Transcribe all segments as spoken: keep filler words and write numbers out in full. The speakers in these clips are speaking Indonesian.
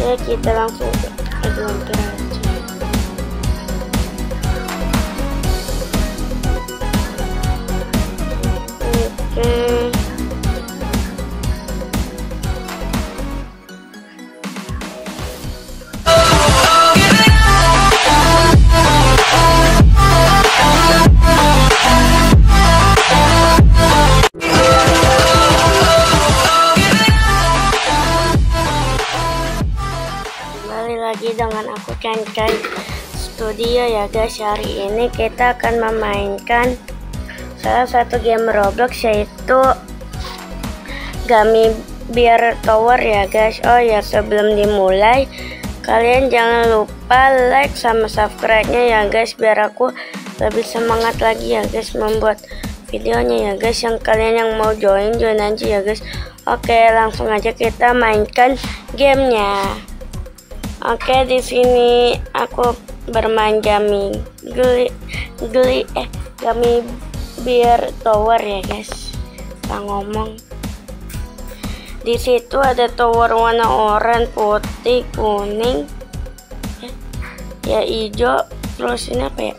ya kita langsung adventure aja. Oke, dengan aku KenkayStudio ya guys. Hari ini kita akan memainkan salah satu game Roblox, yaitu Gummy Bear Tower ya guys. Oh ya, sebelum dimulai kalian jangan lupa like sama subscribe-nya ya guys, biar aku lebih semangat lagi ya guys membuat videonya ya guys. Yang kalian yang mau join join aja ya guys. Oke, langsung aja kita mainkan gamenya. Oke, di sini aku bermain Gummy Gli, Gli, eh Gummy Bear Tower ya guys. Kita ngomong. Di situ ada tower warna oranye, putih, kuning, ya hijau. Terus ini apa ya?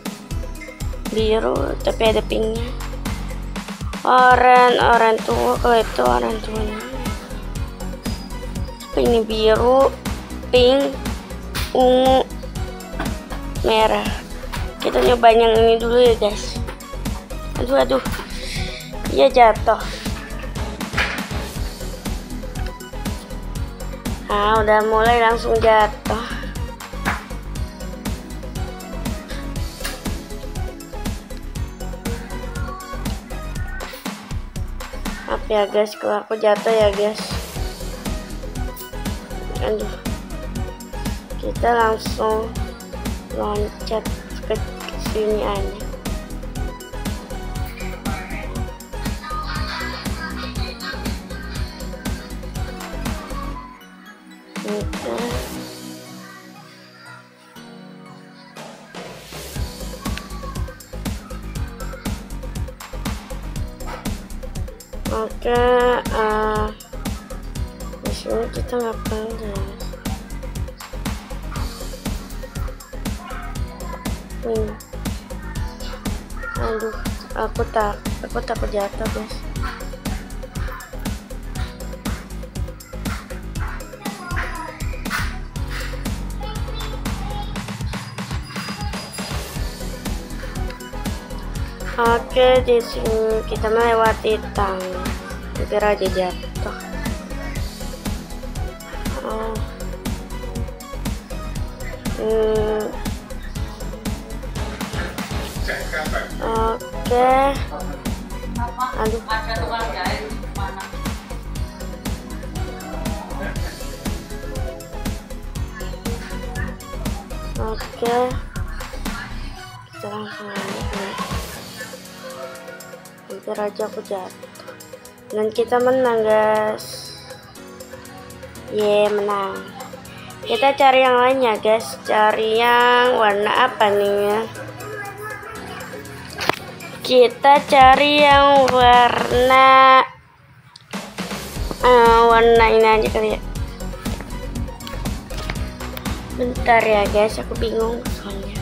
Biru, tapi ada pinknya. Oranye, oranye tua, kalau itu oranye tua. Tapi ini biru, pink, ungu, merah. Kita nyoba yang ini dulu ya guys. Aduh aduh, dia jatuh. Ah, udah mulai langsung jatuh. Maaf ya guys kalau aku jatuh ya guys. Aduh, kita langsung loncat ke sini aja. Kita oke, uh, di sini kita ngapain guys? Hmm. Aduh, aku tak, aku takut jatuh guys. Oke, di sini kita melewati tangga. Hampir aja jatuh. Oh. Hmm. Oke, aduh, oke, kita langsung aja. Hampir aja aku jatuh, dan kita menang guys. Ye, yeah, menang. Kita cari yang lainnya guys. Cari yang warna apa nih ya? Kita cari yang warna uh, warna ini aja kali ya. Bentar ya guys, aku bingung soalnya.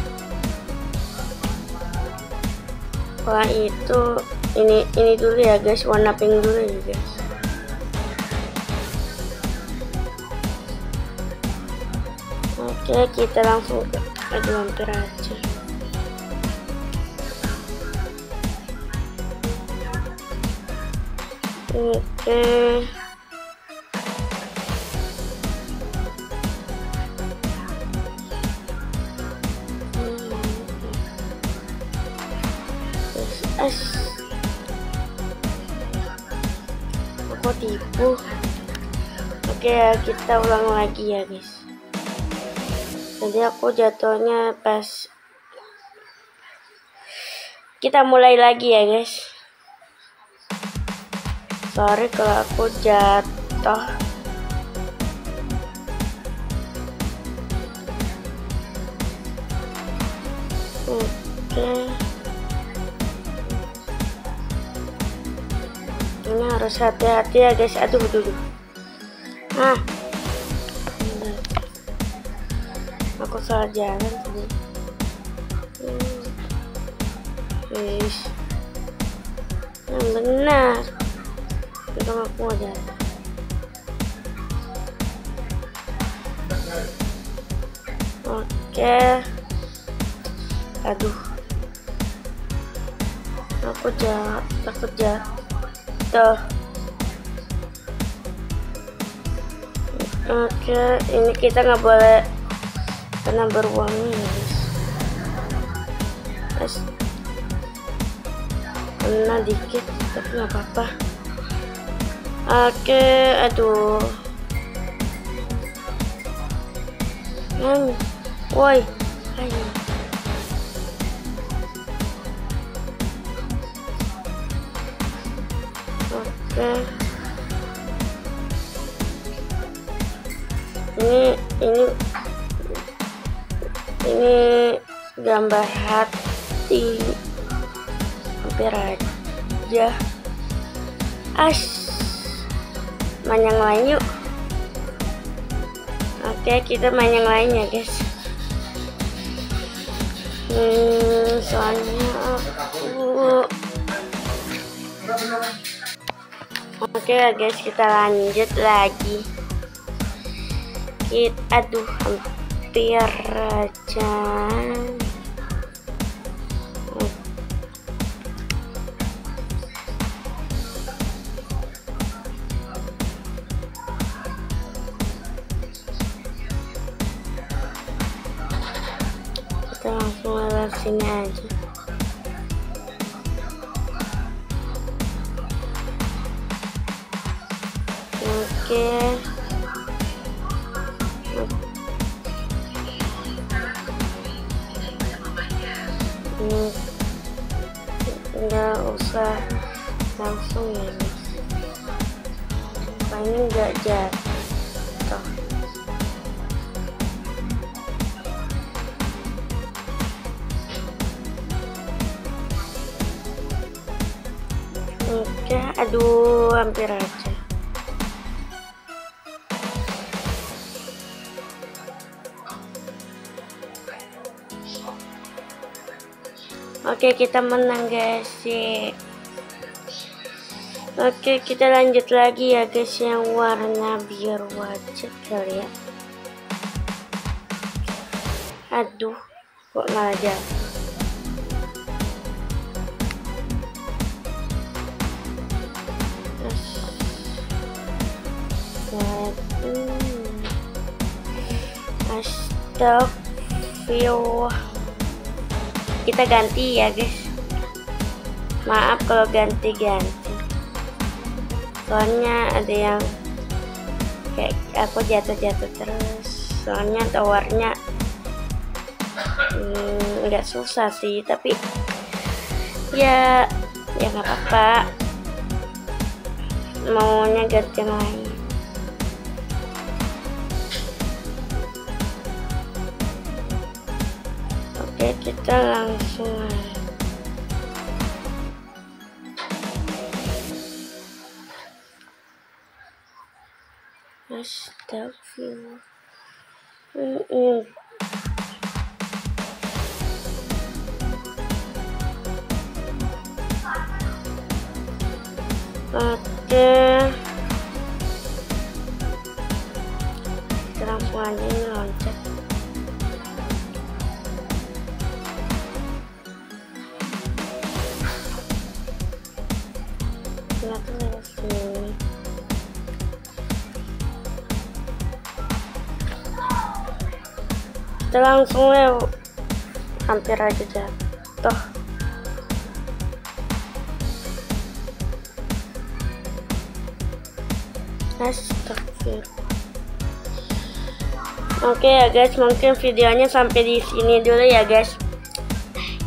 Wah, itu ini ini dulu ya guys, warna pink dulu ya guys. Oke, kita langsung ke adventure aja. Oke, okay. Aku tipu. Oke, okay, kita ulang lagi ya guys. Tadi aku jatuhnya pas. Kita mulai lagi ya guys. Sorry kalau aku jatuh. Oke. Okay. Ini harus hati-hati ya guys. Aduh, dulu. Ah. Aku salah jalan tadi. Wih, yang benar. Kita ngaku aja. Oke. Aduh, aku jahat, takut jahat. Tuh. Oke, ini kita nggak boleh karena berwangi, guys. Kena dikit, tapi nggak apa-apa. Oke, aduh. Hmm, woi, ayo. Oke. Ini, ini. Ini gambar hati, hampir aja. Ash, main yang lain yuk. Oke, kita main yang lainnya, guys. Hmm, soalnya aku. Oke, guys, kita lanjut lagi. Kita, aduh, hampir aja. Kita langsung lewat sini aja. Oke. Nggak usah langsung ya, ini nggak jatuh. Oke, aduh, hampir aja. Oke, kita menang, guys. Oke, kita lanjut lagi ya, guys, yang warna biru wajah kali ya. Aduh, kok malah jatuh. Astagfirullah. Kita ganti ya, guys. Maaf kalau ganti-ganti, soalnya ada yang kayak aku jatuh-jatuh terus. Soalnya towernya hmm, nggak susah sih, tapi ya ya nggak apa-apa. Maunya ganti yang lain. Oke, kita langsung aja. Astagfirullah. Mm -mm. Oke, kita langsung aja ini loncat. Kita langsung lewat, hampir aja jatuh. Astagfirullah. Oke ya, guys, mungkin videonya sampai di sini dulu ya, guys.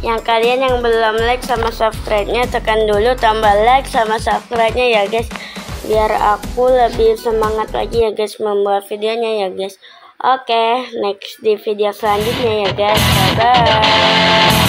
Yang kalian yang belum like sama subscribe-nya, tekan dulu tambah like sama subscribe-nya ya, guys, biar aku lebih semangat lagi ya, guys, membuat videonya ya, guys. Oke, next di video selanjutnya ya, guys. Bye bye.